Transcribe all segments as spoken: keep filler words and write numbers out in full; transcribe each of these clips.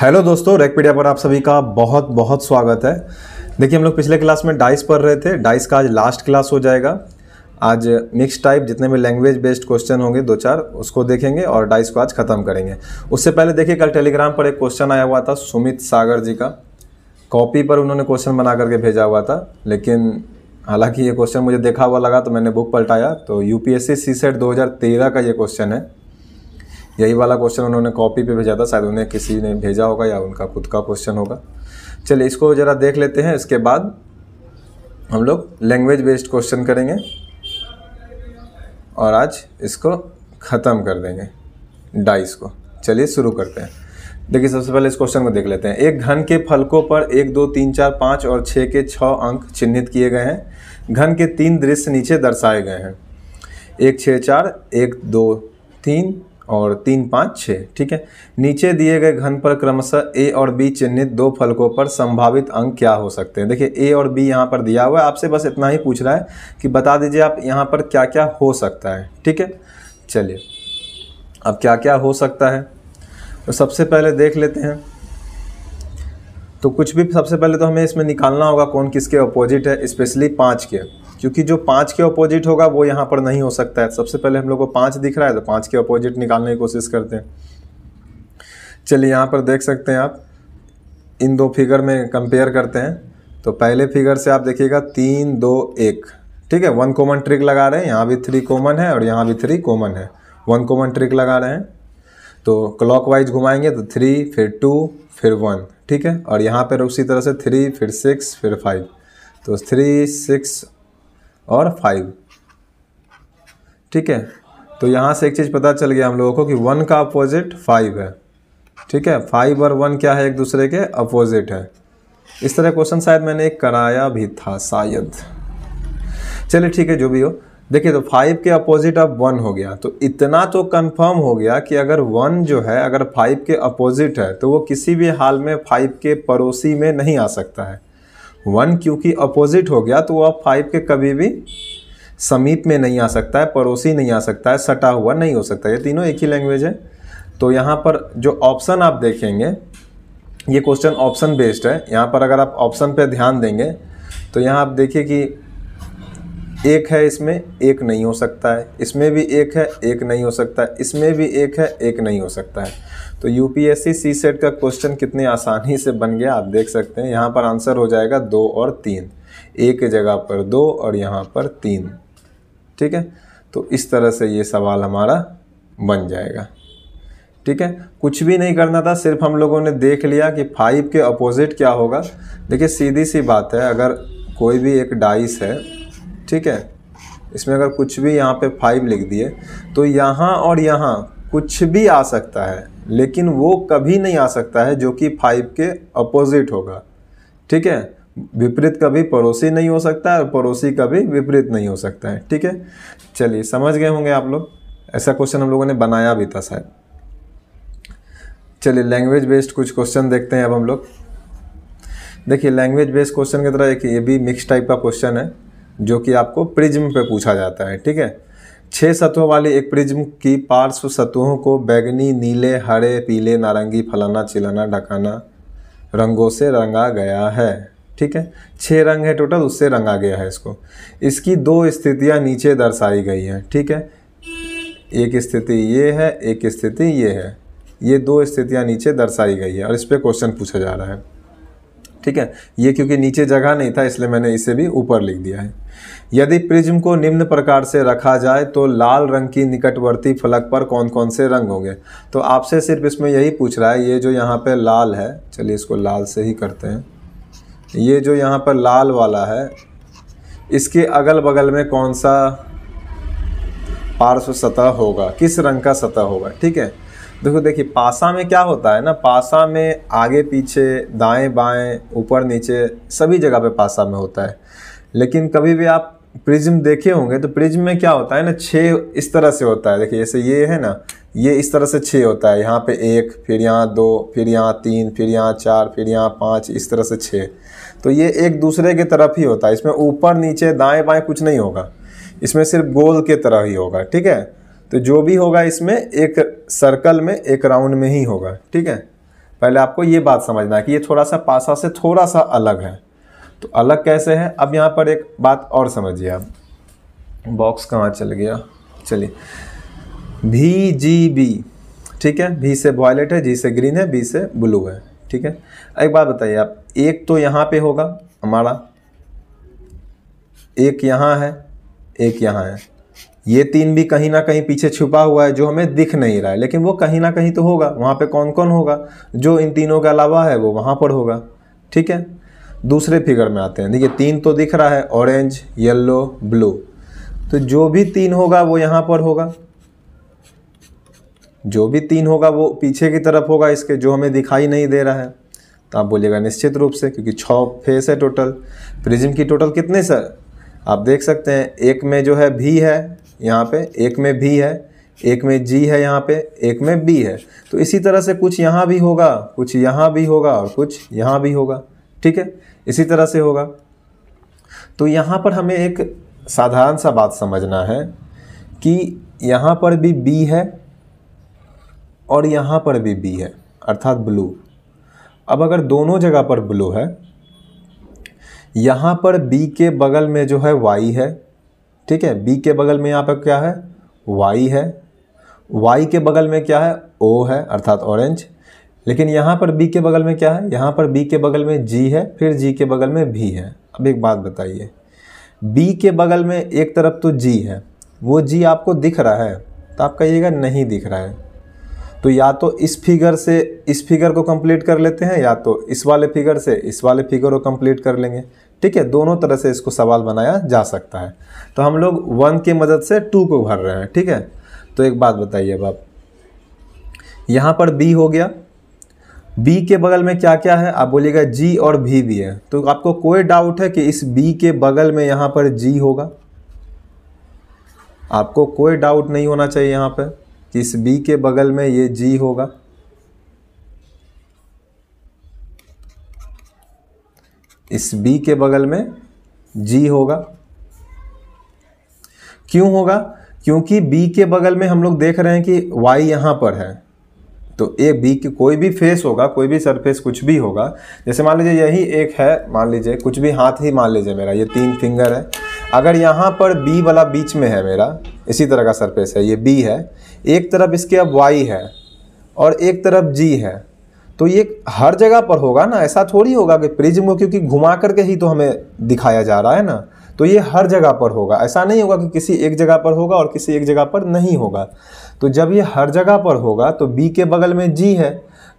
Hello दोस्तों, rag पीडिया पर आप सभी का बहुत बहुत स्वागत है। देखिए, हम लोग पिछले क्लास में डाइस पढ़ रहे थे। डाइस का आज लास्ट क्लास हो जाएगा। आज मिक्स टाइप जितने भी लैंग्वेज बेस्ड क्वेश्चन होंगे दो चार, उसको देखेंगे और डाइस को आज ख़त्म करेंगे। उससे पहले देखिए, कल टेलीग्राम पर एक क्वेश्चन आया हुआ था सुमित सागर जी का। कॉपी पर उन्होंने क्वेश्चन बना करके भेजा हुआ था, लेकिन हालांकि ये क्वेश्चन मुझे देखा हुआ लगा तो मैंने बुक पलटाया, तो यूपीएससी सीसेट दो हज़ार तेरह का ये क्वेश्चन है। यही वाला क्वेश्चन उन्होंने कॉपी पे भेजा था, शायद उन्हें किसी ने भेजा होगा या उनका खुद का क्वेश्चन होगा। चलिए इसको ज़रा देख लेते हैं, इसके बाद हम लोग लैंग्वेज बेस्ड क्वेश्चन करेंगे और आज इसको ख़त्म कर देंगे डाइस को। चलिए शुरू करते हैं। देखिए, सबसे पहले इस क्वेश्चन को देख लेते हैं। एक घन के फलकों पर एक दो तीन चार पाँच और छः के छः अंक चिन्हित किए गए हैं। घन के तीन दृश्य नीचे दर्शाए गए हैं, एक छः चार, एक दो तीन और तीन पाँच छः। ठीक है, नीचे दिए गए घन पर क्रमशः ए और बी चिन्हित दो फलकों पर संभावित अंक क्या हो सकते हैं। देखिए, ए और बी यहाँ पर दिया हुआ है, आपसे बस इतना ही पूछ रहा है कि बता दीजिए आप यहाँ पर क्या क्या हो सकता है। ठीक है, चलिए अब क्या क्या हो सकता है तो सबसे पहले देख लेते हैं। तो कुछ भी सबसे पहले तो हमें इसमें निकालना होगा कौन किसके ऑपोजिट है, स्पेशली पाँच के, क्योंकि जो पाँच के ऑपोजिट होगा वो यहाँ पर नहीं हो सकता है। सबसे पहले हम लोग को पाँच दिख रहा है तो पाँच के ऑपोजिट निकालने की कोशिश करते हैं। चलिए, यहाँ पर देख सकते हैं आप, इन दो फिगर में कंपेयर करते हैं। तो पहले फिगर से आप देखिएगा तीन दो एक, ठीक है, वन कॉमन ट्रिक लगा रहे हैं। यहाँ भी थ्री कॉमन है और यहाँ भी थ्री कॉमन है, वन कॉमन ट्रिक लगा रहे हैं। तो क्लॉकवाइज घुमाएंगे तो थ्री फिर टू फिर वन, ठीक है, और यहाँ पर उसी तरह से थ्री फिर सिक्स फिर फाइव, तो थ्री सिक्स और फाइव। ठीक है, तो यहाँ से एक चीज़ पता चल गया हम लोगों को कि वन का अपोजिट फाइव है। ठीक है, फाइव और वन क्या है, एक दूसरे के अपोजिट है। इस तरह क्वेश्चन शायद मैंने एक कराया भी था शायद, चलिए ठीक है जो भी हो। देखिए, तो फाइव के अपोजिट अब वन हो गया, तो इतना तो कंफर्म हो गया कि अगर वन जो है अगर फाइव के अपोजिट है तो वो किसी भी हाल में फाइव के पड़ोसी में नहीं आ सकता है। वन क्योंकि अपोजिट हो गया तो वो अब फाइव के कभी भी समीप में नहीं आ सकता है, पड़ोसी नहीं आ सकता है, सटा हुआ नहीं हो सकता। ये तीनों एक ही लैंग्वेज है। तो यहाँ पर जो ऑप्शन आप देखेंगे, ये क्वेश्चन ऑप्शन बेस्ड है। यहाँ पर अगर आप ऑप्शन पे ध्यान देंगे तो यहाँ आप देखिए कि एक है, इसमें एक नहीं हो सकता है, इसमें भी एक है, एक नहीं हो सकता है, इसमें भी एक है, एक नहीं हो सकता है। तो यूपीएससी सीसेट का क्वेश्चन कितने आसानी से बन गया, आप देख सकते हैं। यहाँ पर आंसर हो जाएगा दो और तीन, एक जगह पर दो और यहाँ पर तीन। ठीक है, तो इस तरह से ये सवाल हमारा बन जाएगा। ठीक है, कुछ भी नहीं करना था, सिर्फ हम लोगों ने देख लिया कि फाइव के अपोजिट क्या होगा। देखिए, सीधी सी बात है, अगर कोई भी एक डाइस है, ठीक है, इसमें अगर कुछ भी यहाँ पे फाइव लिख दिए तो यहाँ और यहाँ कुछ भी आ सकता है, लेकिन वो कभी नहीं आ सकता है जो कि फाइव के अपोजिट होगा। ठीक है, विपरीत कभी पड़ोसी नहीं हो सकता है और पड़ोसी कभी विपरीत नहीं हो सकता है। ठीक है, चलिए समझ गए होंगे आप लोग। ऐसा क्वेश्चन हम लोगों ने बनाया भी था शायद। चलिए लैंग्वेज बेस्ड कुछ क्वेश्चन देखते हैं अब हम लोग। देखिए, लैंग्वेज बेस्ड क्वेश्चन की तरह एक ये भी मिक्स टाइप का क्वेश्चन है जो कि आपको प्रिज्म पे पूछा जाता है। ठीक है, छः सतहों वाली एक प्रिज्म की पार्श्व सतहों को बैगनी, नीले, हरे, पीले, नारंगी, फलाना चिलाना ढकाना रंगों से रंगा गया है। ठीक है, छः रंग है टोटल, उससे रंगा गया है इसको। इसकी दो स्थितियां नीचे दर्शाई गई हैं। ठीक है, एक स्थिति ये है, एक स्थिति ये है, ये दो स्थितियाँ नीचे दर्शाई गई है और इस पर क्वेश्चन पूछा जा रहा है। ठीक है, ये क्योंकि नीचे जगह नहीं था इसलिए मैंने इसे भी ऊपर लिख दिया है। यदि प्रिज्म को निम्न प्रकार से रखा जाए तो लाल रंग की निकटवर्ती फलक पर कौन कौन से रंग होंगे। तो आपसे सिर्फ इसमें यही पूछ रहा है, ये जो यहाँ पे लाल है, चलिए इसको लाल से ही करते हैं, ये जो यहाँ पर लाल वाला है इसके अगल बगल में कौन सा पार्श्व सतह होगा, किस रंग का सतह होगा। ठीक है, देखो, देखिए पासा में क्या होता है ना, पासा में आगे पीछे दाएं बाएं ऊपर नीचे सभी जगह पे पासा में होता है। लेकिन कभी भी आप प्रिज्म देखे होंगे तो प्रिज्म में क्या होता है ना, छः इस तरह से होता है। देखिए, जैसे ये है ना, ये इस तरह से छः होता है, यहाँ पे एक फिर यहाँ दो फिर यहाँ तीन फिर यहाँ चार फिर यहाँ पाँच, इस तरह से छः। तो ये एक दूसरे के तरफ ही होता है, इसमें ऊपर नीचे दाएँ बाएँ कुछ नहीं होगा, इसमें सिर्फ गोल के तरह ही होगा। ठीक है, तो जो भी होगा इसमें एक सर्कल में, एक राउंड में ही होगा। ठीक है, पहले आपको ये बात समझना है कि ये थोड़ा सा पासा से थोड़ा सा अलग है, तो अलग कैसे है। अब यहाँ पर एक बात और समझिए आप, बॉक्स कहाँ चल गया, चलिए भी जी बी, ठीक है, भी से वॉयलेट है, जी से ग्रीन है, बी से ब्लू है, ठीक है। एक बात बताइए आप, एक तो यहाँ पे होगा हमारा, एक यहाँ है, एक यहाँ है, ये तीन भी कहीं ना कहीं पीछे छुपा हुआ है जो हमें दिख नहीं रहा है, लेकिन वो कहीं ना कहीं तो होगा। वहाँ पे कौन कौन होगा, जो इन तीनों के अलावा है वो वहाँ पर होगा, ठीक है। दूसरे फिगर में आते हैं, देखिए तीन तो दिख रहा है, ऑरेंज, येलो, ब्लू, तो जो भी तीन होगा वो यहाँ पर होगा, जो भी तीन होगा वो पीछे की तरफ होगा इसके, जो हमें दिखाई नहीं दे रहा है। तो आप बोलिएगा निश्चित रूप से, क्योंकि छः फेस है टोटल। प्रिज्म की टोटल कितने सर, आप देख सकते हैं एक में जो है भी है यहाँ पे, एक में भी है, एक में जी है यहाँ पे, एक में बी है। तो इसी तरह से कुछ यहाँ भी होगा, कुछ यहाँ भी होगा और कुछ यहाँ भी होगा, ठीक है, इसी तरह से होगा। तो यहाँ पर हमें एक साधारण सा बात समझना है कि यहाँ पर भी बी है और यहाँ पर भी बी है, अर्थात ब्लू। अब अगर दोनों जगह पर ब्लू है, यहाँ पर बी के बगल में जो है वाई है, ठीक है, बी के बगल में यहाँ पर क्या है, वाई है, वाई के बगल में क्या है, ओ है, अर्थात ऑरेंज। लेकिन यहाँ पर बी के बगल में क्या है, यहाँ पर बी के बगल में जी है, फिर जी के बगल में भी है। अब एक बात बताइए, बी के बगल में एक तरफ तो जी है, वो जी आपको दिख रहा है, तो आप कहिएगा नहीं दिख रहा है। तो या तो इस फिगर से इस फिगर को कंप्लीट कर लेते हैं, या तो इस वाले फिगर से इस वाले फिगर को कंप्लीट कर लेंगे, ठीक है। दोनों तरह से इसको सवाल बनाया जा सकता है। तो हम लोग वन की मदद से टू को भर रहे हैं, ठीक है। तो एक बात बताइए अब आप, यहाँ पर बी हो गया, बी के बगल में क्या क्या है, आप बोलिएगा जी और भी भी है। तो आपको कोई डाउट है कि इस बी के बगल में यहाँ पर जी होगा? आपको कोई डाउट नहीं होना चाहिए यहाँ पर कि इस बी के बगल में ये जी होगा। इस बी के बगल में जी होगा, क्यों होगा? क्योंकि बी के बगल में हम लोग देख रहे हैं कि वाई यहाँ पर है। तो ए बी की कोई भी फेस होगा, कोई भी सरफेस कुछ भी होगा, जैसे मान लीजिए यही एक है, मान लीजिए कुछ भी हाथ ही मान लीजिए मेरा, ये तीन फिंगर है। अगर यहाँ पर बी वाला बीच में है मेरा, इसी तरह का सरफेस है, ये बी है, एक तरफ इसके अब वाई है और एक तरफ जी है। तो ये हर जगह पर होगा ना, ऐसा थोड़ी होगा कि प्रिज्म को क्योंकि घुमा करके ही तो हमें दिखाया जा रहा है ना, तो ये हर जगह पर होगा। ऐसा नहीं होगा कि किसी एक जगह पर होगा और किसी एक जगह पर नहीं होगा। तो जब ये हर जगह पर होगा, तो बी के बगल में जी है,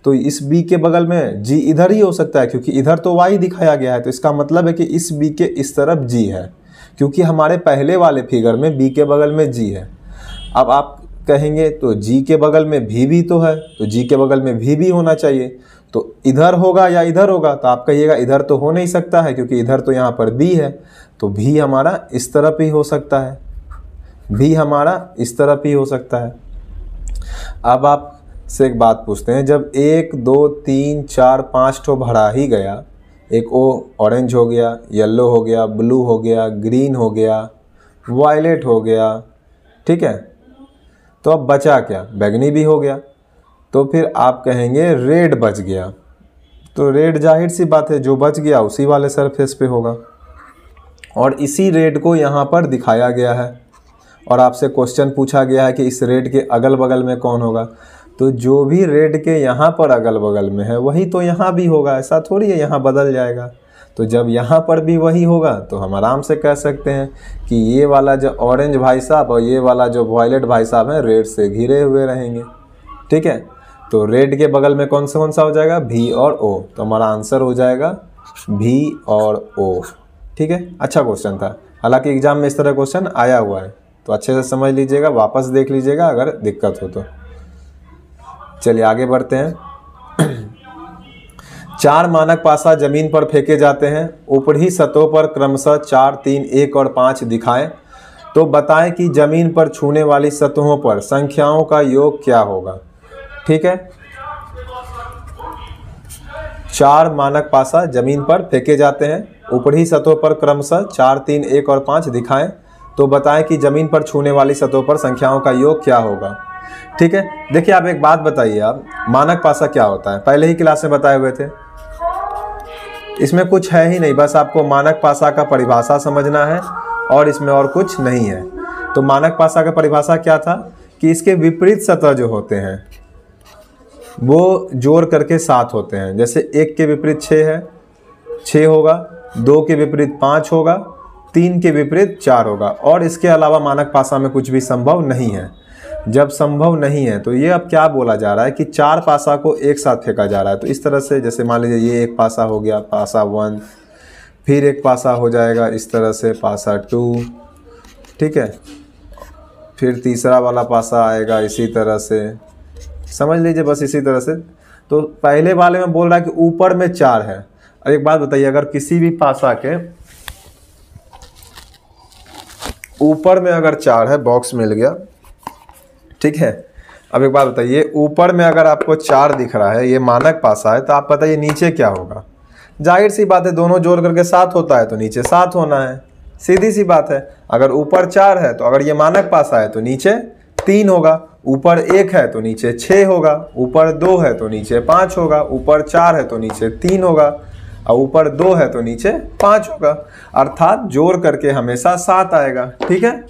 तो इस बी के बगल में जी इधर ही हो सकता है, क्योंकि इधर तो वाई दिखाया गया है। तो इसका मतलब है कि इस बी के इस तरफ जी है, क्योंकि हमारे पहले वाले फिगर में बी के बगल में जी है। अब आप कहेंगे तो जी के बगल में भी भी तो है, तो जी के बगल में भी भी होना चाहिए, तो इधर होगा या इधर होगा? तो आप कहिएगा इधर तो हो नहीं सकता है, क्योंकि इधर तो यहाँ पर बी है, तो भी हमारा इस तरफ ही हो सकता है, भी हमारा इस तरफ ही हो सकता है। अब आप से एक बात पूछते हैं, जब एक दो तीन चार पाँच ठो भरा ही गया, एक ओ ऑरेंज हो गया, येलो हो गया, ब्लू हो गया, ग्रीन हो गया, वायलेट हो गया, ठीक है, तो अब बचा क्या, बैगनी भी हो गया। तो फिर आप कहेंगे रेड बच गया, तो रेड जाहिर सी बात है जो बच गया उसी वाले सरफेस पे होगा, और इसी रेड को यहाँ पर दिखाया गया है। और आपसे क्वेश्चन पूछा गया है कि इस रेड के अगल बगल में कौन होगा, तो जो भी रेड के यहाँ पर अगल बगल में है वही तो यहाँ भी होगा, ऐसा थोड़ी है यहाँ बदल जाएगा। तो जब यहाँ पर भी वही होगा, तो हम आराम से कह सकते हैं कि ये वाला जो ऑरेंज भाई साहब और ये वाला जो वॉयलेट भाई साहब हैं रेड से घिरे हुए रहेंगे, ठीक है। तो रेड के बगल में कौन सा कौन सा हो जाएगा, भी और ओ, तो हमारा आंसर हो जाएगा भी और ओ, ठीक है। अच्छा क्वेश्चन था, हालांकि एग्जाम में इस तरह क्वेश्चन आया हुआ है, तो अच्छे से समझ लीजिएगा, वापस देख लीजिएगा अगर दिक्कत हो तो। चलिए आगे बढ़ते हैं। चार मानक पासा जमीन पर फेंके जाते हैं, ऊपरी सतहों पर क्रमशः चार, तीन, एक और पाँच दिखाएं, तो बताएं कि जमीन पर छूने वाली सतहों पर संख्याओं का योग क्या होगा, ठीक है। चार मानक पासा जमीन पर फेंके जाते हैं, ऊपरी सतहों पर क्रमशः चार, तीन, एक और पाँच दिखाएं, तो बताएं कि जमीन पर छूने वाली सतहों पर संख्याओं का योग क्या होगा। ठीक है। देखिए आप एक बात बताइए, आप मानक पासा क्या होता है पहले ही क्लास में बताए हुए थे, इसमें कुछ है ही नहीं, बस आपको मानक पासा का परिभाषा समझना है और इसमें और कुछ नहीं है। तो मानक पासा का परिभाषा क्या था कि इसके विपरीत सतह जो होते हैं वो जोड़ करके सात होते हैं। जैसे एक के विपरीत छः है, छः होगा, दो के विपरीत पाँच होगा, तीन के विपरीत चार होगा, और इसके अलावा मानक पासा में कुछ भी संभव नहीं है। जब संभव नहीं है तो ये अब क्या बोला जा रहा है कि चार पासा को एक साथ फेंका जा रहा है। तो इस तरह से जैसे मान लीजिए ये एक पासा हो गया, पासा वन, फिर एक पासा हो जाएगा इस तरह से, पासा टू, ठीक है, फिर तीसरा वाला पासा आएगा इसी तरह से, समझ लीजिए बस इसी तरह से। तो पहले वाले में बोल रहा है कि ऊपर में चार है। और एक बात बताइए, अगर किसी भी पासा के ऊपर में अगर चार है, बॉक्स मिल गया, ठीक है। अब एक बात बताइए, ऊपर में अगर आपको चार दिख रहा है, ये मानक पासा है, तो आप बताइए नीचे क्या होगा। जाहिर सी बात है दोनों जोड़ करके सात होता है तो नीचे सात होना है, सीधी सी बात है। अगर ऊपर चार है तो अगर ये मानक पासा है तो नीचे तीन होगा, ऊपर एक है तो नीचे छः होगा, ऊपर दो है तो नीचे पाँच होगा, ऊपर चार है तो नीचे तीन होगा, और ऊपर दो है तो नीचे पाँच होगा। अर्थात जोड़ करके हमेशा सात आएगा, ठीक है,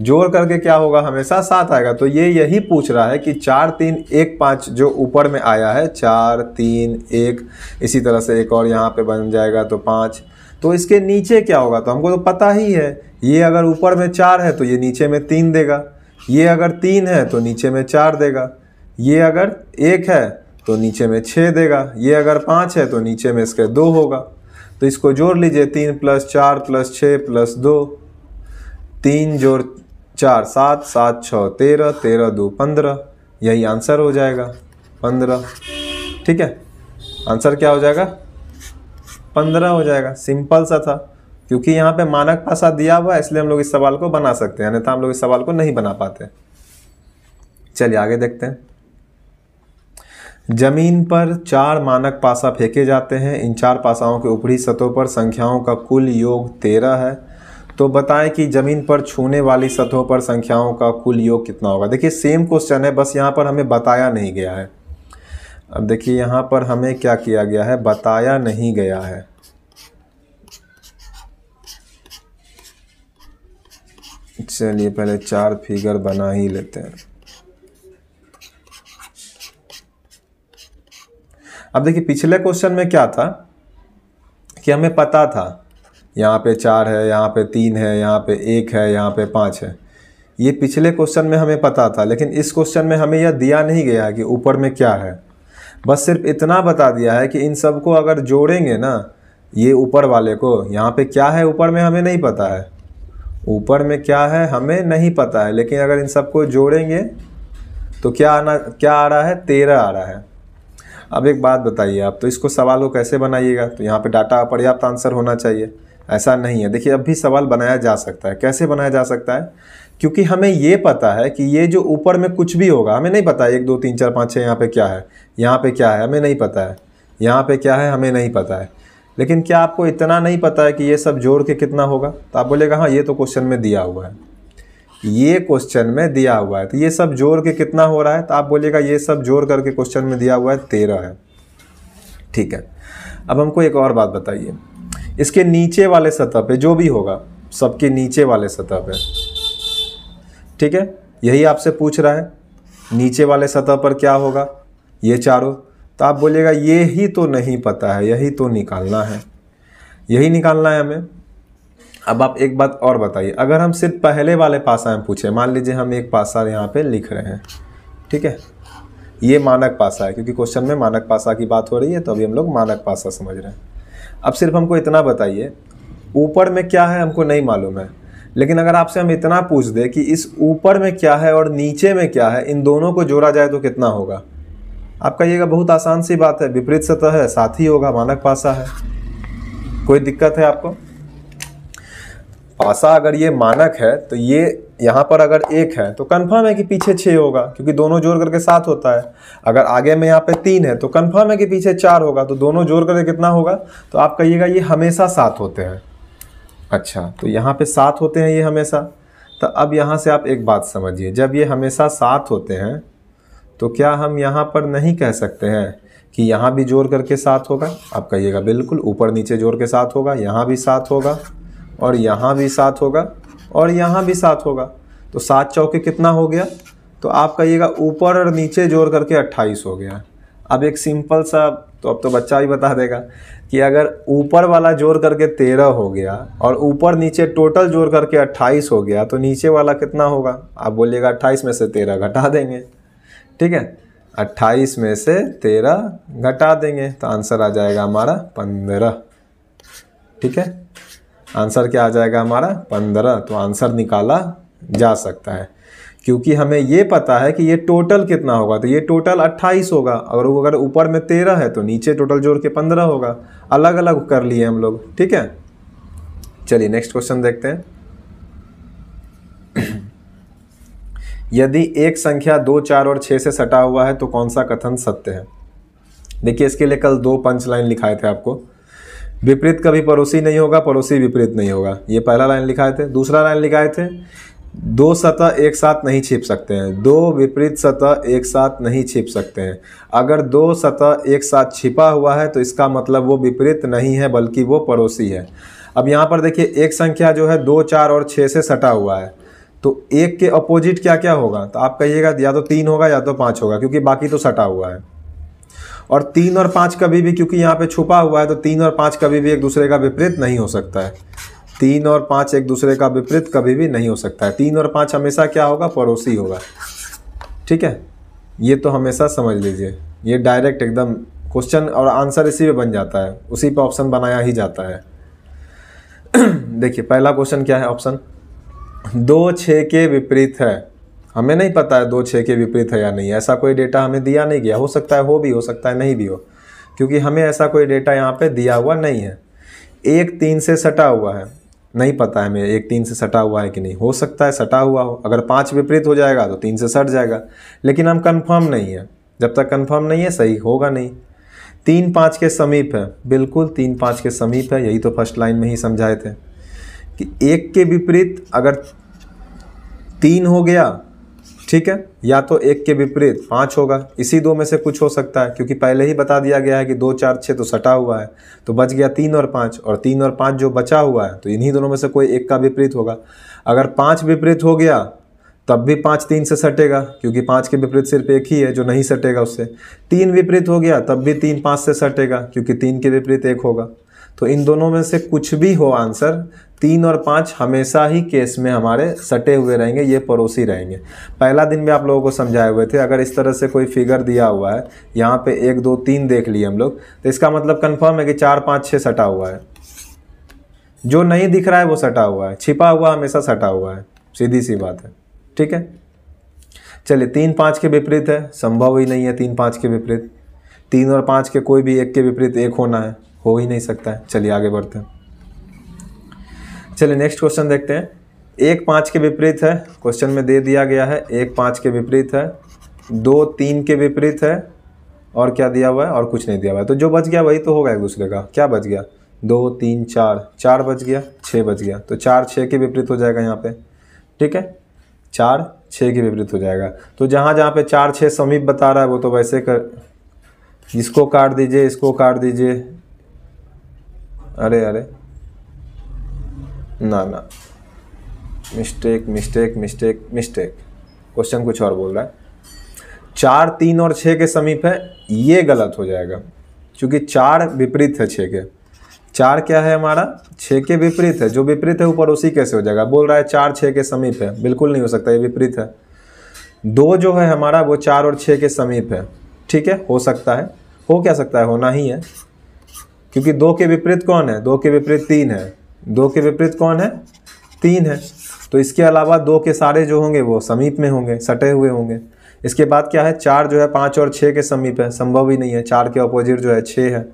जोड़ करके क्या होगा, हमेशा सात आएगा। तो ये यही पूछ रहा है कि चार तीन एक पाँच जो ऊपर में आया है, चार तीन एक, इसी तरह से एक और यहाँ पे बन जाएगा तो पाँच, तो इसके नीचे क्या होगा। तो हमको तो पता ही है, ये अगर ऊपर में चार है तो ये नीचे में तीन देगा, ये अगर तीन है तो नीचे में चार देगा, ये अगर एक है तो नीचे में छः देगा, ये अगर पाँच है तो नीचे में इसके दो होगा। तो इसको जोड़ लीजिए, तीन प्लस चार प्लस छः प्लस दो, तीन जोड़ चार सात, सात छः तेरह, तेरह दो पंद्रह, यही आंसर हो जाएगा पंद्रह, ठीक है। आंसर क्या हो जाएगा, पंद्रह हो जाएगा। सिंपल सा था, क्योंकि यहाँ पे मानक पासा दिया हुआ है इसलिए हम लोग इस सवाल को बना सकते हैं, अन्यथा हम लोग इस सवाल को नहीं बना पाते। चलिए आगे देखते हैं। जमीन पर चार मानक पासा फेंके जाते हैं, इन चार पासाओं के ऊपरी सतहों पर संख्याओं का कुल योग तेरह है। तो बताएं कि जमीन पर छूने वाली सतहों पर संख्याओं का कुल योग कितना होगा। देखिए सेम क्वेश्चन है, बस यहाँ पर हमें बताया नहीं गया है। अब देखिए यहाँ पर हमें क्या किया गया है, बताया नहीं गया है। चलिए पहले चार फिगर बना ही लेते हैं। अब देखिए पिछले क्वेश्चन में क्या था कि हमें पता था यहाँ पे चार है, यहाँ पे तीन है, यहाँ पे एक है, यहाँ पे पाँच है, ये पिछले क्वेश्चन में हमें पता था। लेकिन इस क्वेश्चन में हमें यह दिया नहीं गया है कि ऊपर में क्या है, बस सिर्फ इतना बता दिया है कि इन सबको अगर जोड़ेंगे ना, ये ऊपर वाले को, यहाँ पे क्या है ऊपर में हमें नहीं पता है, ऊपर में क्या है हमें नहीं पता है, लेकिन अगर इन सबको जोड़ेंगे तो क्या आना, क्या आ रहा है, तेरह आ रहा है। अब एक बात बताइए आप, तो इसको सवाल को कैसे बनाइएगा। तो यहाँ पे डाटा पर्याप्त आंसर होना चाहिए, ऐसा नहीं है। देखिए अब भी सवाल बनाया जा सकता है, कैसे बनाया जा सकता है, क्योंकि हमें ये पता है कि ये जो ऊपर में कुछ भी होगा हमें नहीं पता है, एक दो तीन चार पाँच छः, यहाँ पे क्या है, यहाँ पे क्या है हमें नहीं पता है, यहाँ पे क्या है हमें नहीं पता है। लेकिन क्या आपको इतना नहीं पता है कि ये सब जोड़ के कितना होगा। तो आप बोलेगा हाँ ये तो क्वेश्चन में दिया हुआ है, ये क्वेश्चन में दिया हुआ है। तो ये सब जोड़ के कितना हो रहा है, तो आप बोलिएगा ये सब जोड़ करके क्वेश्चन में दिया हुआ है तेरह है, ठीक है। अब हमको एक और बात बताइए, इसके नीचे वाले सतह पे जो भी होगा, सबके नीचे वाले सतह पे, ठीक है, यही आपसे पूछ रहा है, नीचे वाले सतह पर क्या होगा ये चारों। तो आप बोलिएगा ये ही तो नहीं पता है, यही तो निकालना है, यही निकालना है हमें। अब आप एक बात और बताइए, अगर हम सिर्फ पहले वाले पासा में पूछे, मान लीजिए हम एक पासा यहाँ पे लिख रहे हैं, ठीक है, ये मानक पासा है, क्योंकि क्वेश्चन में मानक पासा की बात हो रही है तो अभी हम लोग मानक पासा समझ रहे हैं। अब सिर्फ हमको इतना बताइए, ऊपर में क्या है हमको नहीं मालूम है, लेकिन अगर आपसे हम इतना पूछ दें कि इस ऊपर में क्या है और नीचे में क्या है, इन दोनों को जोड़ा जाए तो कितना होगा, आप कहिएगा बहुत आसान सी बात है, विपरीत सतह है, साथ ही होगा, मानक पासा है। कोई दिक्कत है आपको? पासा अगर ये मानक है तो ये यहाँ पर अगर एक है तो कन्फर्म है कि पीछे छः होगा, क्योंकि दोनों जोड़ करके सात होता है। अगर आगे में यहाँ पे तीन है तो कन्फर्म है कि पीछे चार होगा, तो दोनों जोड़ करके कितना होगा। तो आप कहिएगा ये हमेशा सात होते हैं। अच्छा, तो यहाँ पे सात होते हैं ये हमेशा, तो अब यहाँ से आप एक बात समझिए, जब ये हमेशा साथ होते हैं तो क्या हम यहाँ पर नहीं कह सकते हैं कि यहाँ भी जोड़ करके साथ होगा? आप कहिएगा बिल्कुल, ऊपर नीचे जोड़ के साथ होगा, यहाँ भी साथ होगा और यहाँ भी साथ होगा और यहाँ भी साथ होगा। तो सात चौके कितना हो गया? तो आप कहिएगा ऊपर और नीचे जोड़ करके अट्ठाईस हो गया। अब एक सिंपल सा, तो अब तो बच्चा भी बता देगा कि अगर ऊपर वाला जोड़ करके तेरह हो गया और ऊपर नीचे टोटल जोड़ करके अट्ठाईस हो गया तो नीचे वाला कितना होगा? आप बोलिएगा अट्ठाईस में से तेरह घटा देंगे। ठीक है, अट्ठाईस में से तेरह घटा देंगे तो आंसर आ जाएगा हमारा पंद्रह। ठीक है, आंसर क्या आ जाएगा हमारा? पंद्रह। तो आंसर निकाला जा सकता है क्योंकि हमें ये पता है कि ये टोटल कितना होगा, तो ये टोटल अट्ठाईस होगा और अगर ऊपर में तेरह है तो नीचे टोटल जोड़ के पंद्रह होगा। अलग अलग कर लिए हम लोग। ठीक है, चलिए नेक्स्ट क्वेश्चन देखते हैं। यदि एक संख्या दो, चार और छः से सटा हुआ है तो कौन सा कथन सत्य है? देखिए, इसके लिए कल दो पंच लाइन लिखाए थे आपको। विपरीत कभी पड़ोसी नहीं होगा, पड़ोसी विपरीत नहीं होगा, ये पहला लाइन लिखाए थे। दूसरा लाइन लिखाए थे, दो सतह एक साथ नहीं छिप सकते हैं, दो विपरीत सतह एक साथ नहीं छिप सकते हैं। अगर दो सतह एक साथ छिपा हुआ है तो इसका मतलब वो विपरीत नहीं है बल्कि वो पड़ोसी है। अब यहाँ पर देखिए, एक संख्या जो है दो, चार और छः से सटा हुआ है तो एक के अपोजिट क्या क्या होगा? तो आप कहिएगा या तो तीन होगा या तो पाँच होगा क्योंकि बाकी तो सटा हुआ है। और तीन और पाँच कभी भी, क्योंकि यहाँ पे छुपा हुआ है तो तीन और पाँच कभी भी एक दूसरे का विपरीत नहीं हो सकता है। तीन और पाँच एक दूसरे का विपरीत कभी भी नहीं हो सकता है। तीन और पाँच हमेशा क्या होगा? पड़ोसी होगा। ठीक है, ये तो हमेशा समझ लीजिए, ये डायरेक्ट एकदम क्वेश्चन और आंसर इसी पे बन जाता है, उसी पे ऑप्शन बनाया ही जाता है। देखिए पहला क्वेश्चन क्या है, ऑप्शन दो छः के विपरीत है। हमें नहीं पता है दो छः के विपरीत है या नहीं, ऐसा कोई डेटा हमें दिया नहीं गया। हो सकता है हो भी, हो सकता है नहीं भी हो, क्योंकि हमें ऐसा कोई डेटा यहाँ पे दिया हुआ नहीं है। एक तीन से सटा हुआ है, नहीं पता है हमें एक तीन से सटा हुआ है कि नहीं, हो सकता है सटा हुआ हो। अगर पाँच विपरीत हो जाएगा तो तीन से सट जाएगा, लेकिन हम कन्फर्म नहीं है, जब तक कन्फर्म नहीं है सही होगा नहीं। तीन पाँच के समीप है, बिल्कुल तीन पाँच के समीप है, यही तो फर्स्ट लाइन में ही समझाए थे कि एक के विपरीत अगर तीन हो गया, ठीक है, या तो एक के विपरीत पाँच होगा, इसी दो में से कुछ हो सकता है क्योंकि पहले ही बता दिया गया है कि दो, चार, छः तो सटा हुआ है तो बच गया तीन और पाँच, और तीन और पाँच जो बचा हुआ है तो इन्हीं दोनों में से कोई एक का विपरीत होगा। अगर पाँच विपरीत हो गया तब भी पाँच तीन से सटेगा क्योंकि पाँच के विपरीत सिर्फ एक ही है जो नहीं सटेगा उससे। तीन विपरीत हो गया तब भी तीन पाँच से सटेगा क्योंकि तीन के विपरीत एक होगा। तो इन दोनों में से कुछ भी हो, आंसर तीन और पाँच हमेशा ही केस में हमारे सटे हुए रहेंगे, ये पड़ोसी रहेंगे। पहला दिन में आप लोगों को समझाए हुए थे, अगर इस तरह से कोई फिगर दिया हुआ है, यहाँ पे एक दो तीन देख लिए हम लोग, तो इसका मतलब कंफर्म है कि चार पाँच छः सटा हुआ है। जो नहीं दिख रहा है वो सटा हुआ है, छिपा हुआ हमेशा सटा हुआ है, सीधी सी बात है। ठीक है, चलिए तीन पाँच के विपरीत है, संभव ही नहीं है तीन पाँच के विपरीत, तीन और पाँच के कोई भी एक के विपरीत एक होना है, हो ही नहीं सकता है। चलिए आगे बढ़ते हैं, चलिए नेक्स्ट क्वेश्चन देखते हैं। एक पाँच के विपरीत है, क्वेश्चन में दे दिया गया है एक पाँच के विपरीत है, दो तीन के विपरीत है और क्या दिया हुआ है? और कुछ नहीं दिया हुआ है, तो जो बच गया वही तो होगा एक दूसरे का। क्या बच गया? दो तीन चार, चार बच गया, छः बच गया, तो चार छः के विपरीत हो जाएगा यहाँ पे। ठीक है, चार छः के विपरीत हो जाएगा, तो जहाँ जहाँ पे चार छः समीप बता रहा है वो तो वैसे कर, इसको काट दीजिए, इसको काट दीजिए, अरे अरे ना ना, mistake mistake mistake mistake, question कुछ और बोल रहा है। चार तीन और छः के समीप है, ये गलत हो जाएगा क्योंकि चार विपरीत है छः के। चार क्या है हमारा? छः के विपरीत है, जो विपरीत है वो पड़ोसी कैसे हो जाएगा? बोल रहा है चार छः के समीप है, बिल्कुल नहीं हो सकता, ये विपरीत है। दो जो है हमारा वो चार और छः के समीप है, ठीक है, हो सकता है, हो क्या सकता है, होना ही है क्योंकि दो के विपरीत कौन है? दो के विपरीत तीन है, दो के विपरीत कौन है? तीन है, तो इसके अलावा दो के सारे जो होंगे वो समीप में होंगे, सटे हुए होंगे। इसके बाद क्या है? चार जो है पाँच और छः के समीप है, संभव ही नहीं है, चार के अपोजिट जो है छः है,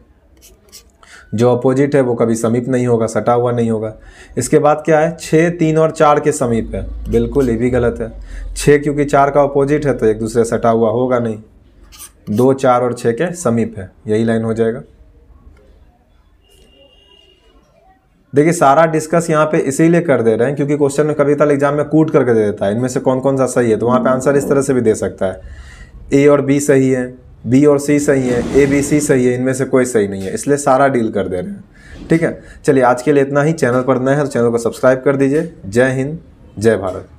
जो अपोजिट है वो कभी समीप नहीं होगा, सटा हुआ नहीं होगा। इसके बाद क्या है? छः तीन और चार के समीप है, बिल्कुल ये भी गलत है, छः क्योंकि चार का अपोजिट है तो एक दूसरे सटा हुआ होगा नहीं। दो चार और छः के समीप है, यही लाइन हो जाएगा। देखिए सारा डिस्कस यहाँ पे इसीलिए कर दे रहे हैं क्योंकि क्वेश्चन में कविता एग्जाम में कूट करके दे देता है इनमें से कौन कौन सा सही है, तो वहाँ पे आंसर इस तरह से भी दे सकता है, ए और बी सही है, बी और सी सही है, ए बी सी सही है, इनमें से कोई सही नहीं है, इसलिए सारा डील कर दे रहे हैं। ठीक है, चलिए आज के लिए इतना ही। चैनल पर नए हैं तो चैनल को सब्सक्राइब कर दीजिए। जय हिंद, जय भारत।